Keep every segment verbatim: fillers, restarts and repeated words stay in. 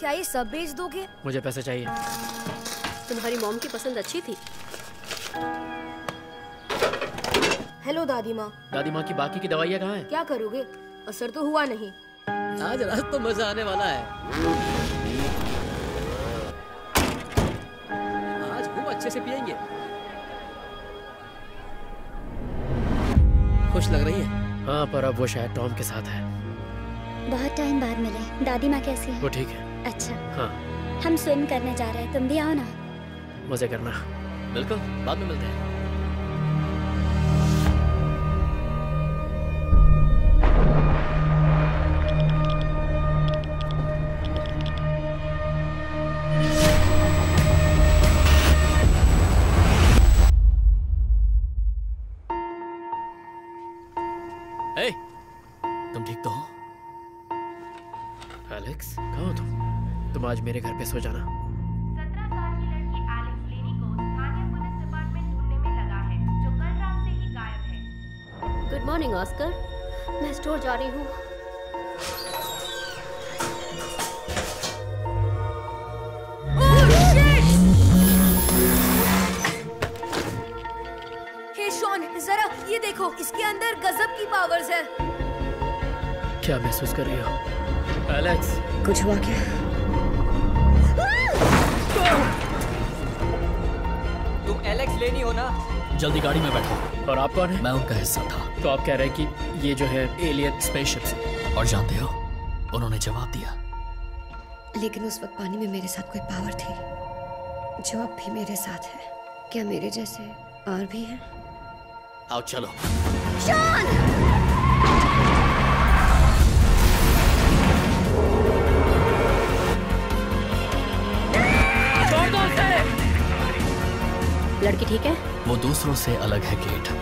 क्या ये सब बेच दोगे? मुझे पैसे चाहिए। तुम्हारी मॉम की पसंद अच्छी थी। हेलो दादी माँ। दादी माँ की बाकी की दवाइयाँ कहाँ हैं? क्या करोगे, असर तो हुआ नहीं। आज रात तो मजा आने वाला है, आज खूब अच्छे से पिएंगे। खुश लग रही है? हाँ, पर अब वो शायद टॉम के साथ है। बहुत टाइम बाद मिले। दादी माँ कैसी है? वो ठीक है। अच्छा हाँ, हम स्विम करने जा रहे हैं, तुम भी आओ ना। मजे करना। बिल्कुल, बाद में मिलते हैं। आज मेरे घर पे सो जाना। सत्रह साल की लड़की एलेक्स लेनी को स्थानीय पुलिस डिपार्टमेंट ढूंढने में लगा है, जो कल रात से ही गायब है। गुड मॉर्निंग ऑस्कर, मैं स्टोर जा रही हूँ। हे शॉन, जरा ये देखो, इसके अंदर गजब की पावर्स है। क्या महसूस कर रही हो एलेक्स? कुछ हुआ क्या? तुम एलेक्स लेनी हो ना? जल्दी गाड़ी में बैठो। और आप कौन है? मैं उनका हिस्सा था। तो आप कह रहे हैं कि ये जो है एलियन स्पेसशिप? और जानते हो, उन्होंने जवाब दिया। लेकिन उस वक्त पानी में मेरे साथ कोई पावर थी, जो अब भी मेरे साथ है। क्या मेरे जैसे और भी है? आओ चलो। शॉन! लड़की ठीक है? वो दूसरों से अलग है केट।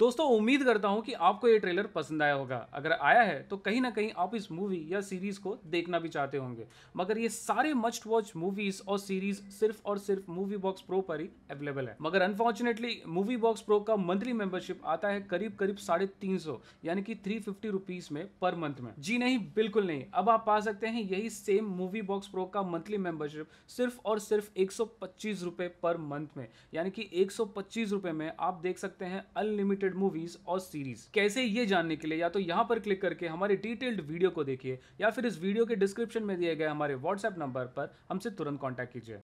दोस्तों, उम्मीद करता हूं कि आपको ये ट्रेलर पसंद आया होगा। अगर आया है तो कहीं ना कहीं आप इस मूवी या सीरीज को देखना भी चाहते होंगे। मगर ये सारे मस्ट वॉच मूवीज और सीरीज सिर्फ और सिर्फ मूवी बॉक्स प्रो पर ही अवेलेबल है। मगर अनफॉर्चुनेटली मूवी बॉक्स प्रो का मंथली मेंबरशिप आता है करीब करीब साढ़े तीन सौ यानी कि थ्री फिफ्टी रुपीज में पर मंथ में। जी नहीं, बिल्कुल नहीं। अब आप पा सकते हैं यही सेम मूवी बॉक्स प्रो का मंथली मेंबरशिप सिर्फ और सिर्फ एक सौ पच्चीस रुपए पर मंथ में, यानी कि एक सौ पच्चीस रुपए में आप देख सकते हैं अनलिमिटेड मूवीज और सीरीज। कैसे, ये जानने के लिए या तो यहाँ पर क्लिक करके हमारे डिटेल्ड वीडियो को देखिए, या फिर इस वीडियो के डिस्क्रिप्शन में दिए गए हमारे व्हाट्सएप नंबर पर हमसे तुरंत कांटेक्ट कीजिए।